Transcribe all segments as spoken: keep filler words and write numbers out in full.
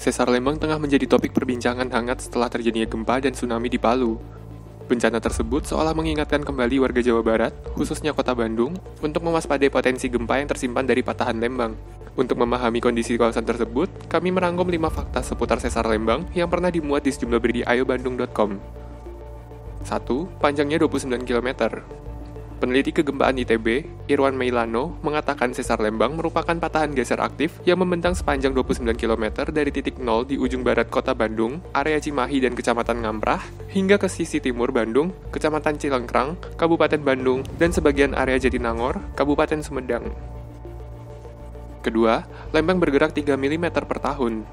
Sesar Lembang tengah menjadi topik perbincangan hangat setelah terjadinya gempa dan tsunami di Palu. Bencana tersebut seolah mengingatkan kembali warga Jawa Barat, khususnya kota Bandung, untuk mewaspadai potensi gempa yang tersimpan dari patahan Lembang. Untuk memahami kondisi kawasan tersebut, kami merangkum lima fakta seputar Sesar Lembang yang pernah dimuat di sejumlah berita ayo bandung dot com. satu. Panjangnya dua puluh sembilan kilometer. Peneliti kegempaan I T B, Irwan Meilano, mengatakan Sesar Lembang merupakan patahan geser aktif yang membentang sepanjang dua puluh sembilan kilometer dari titik nol di ujung barat kota Bandung, area Cimahi dan Kecamatan Ngamprah, hingga ke sisi timur Bandung, Kecamatan Cilengkrang, Kabupaten Bandung, dan sebagian area Jatinangor, Kabupaten Sumedang. Kedua, Lembang bergerak tiga milimeter per tahun.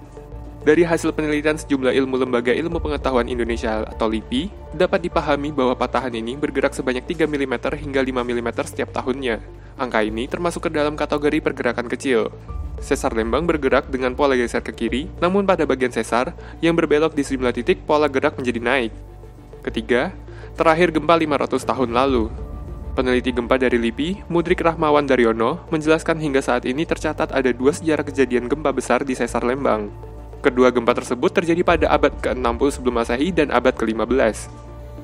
Dari hasil penelitian sejumlah ilmu lembaga ilmu pengetahuan Indonesia atau LIPI, dapat dipahami bahwa patahan ini bergerak sebanyak tiga milimeter hingga lima milimeter setiap tahunnya. Angka ini termasuk ke dalam kategori pergerakan kecil. Sesar Lembang bergerak dengan pola geser ke kiri, namun pada bagian sesar, yang berbelok di sejumlah titik, pola gerak menjadi naik. Ketiga, terakhir gempa lima ratus tahun lalu. Peneliti gempa dari LIPI, Mudrik Rahmawan Daryono, menjelaskan hingga saat ini tercatat ada dua sejarah kejadian gempa besar di Sesar Lembang. Kedua gempa tersebut terjadi pada abad ke enam puluh sebelum Masehi dan abad ke lima belas.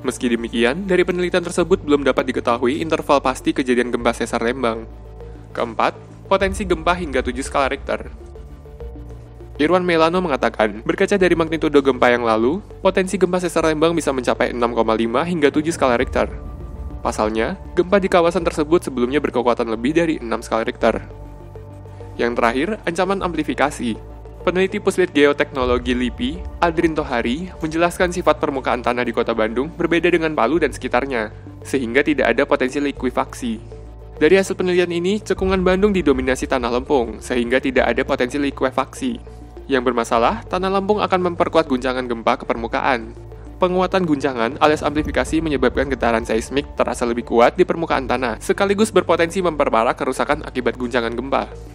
Meski demikian, dari penelitian tersebut belum dapat diketahui interval pasti kejadian gempa Sesar Lembang. Keempat, potensi gempa hingga tujuh skala Richter. Irwan Meilano mengatakan, berkaca dari magnitudo gempa yang lalu, potensi gempa Sesar Lembang bisa mencapai enam koma lima hingga tujuh skala Richter. Pasalnya, gempa di kawasan tersebut sebelumnya berkekuatan lebih dari enam skala Richter. Yang terakhir, ancaman amplifikasi. Peneliti Puslit Geoteknologi LIPI, Adrin Tohari, menjelaskan sifat permukaan tanah di kota Bandung berbeda dengan Palu dan sekitarnya, sehingga tidak ada potensi likuifaksi. Dari hasil penelitian ini, cekungan Bandung didominasi tanah lempung, sehingga tidak ada potensi likuifaksi. Yang bermasalah, tanah lempung akan memperkuat guncangan gempa ke permukaan. Penguatan guncangan alias amplifikasi menyebabkan getaran seismik terasa lebih kuat di permukaan tanah, sekaligus berpotensi memperparah kerusakan akibat guncangan gempa.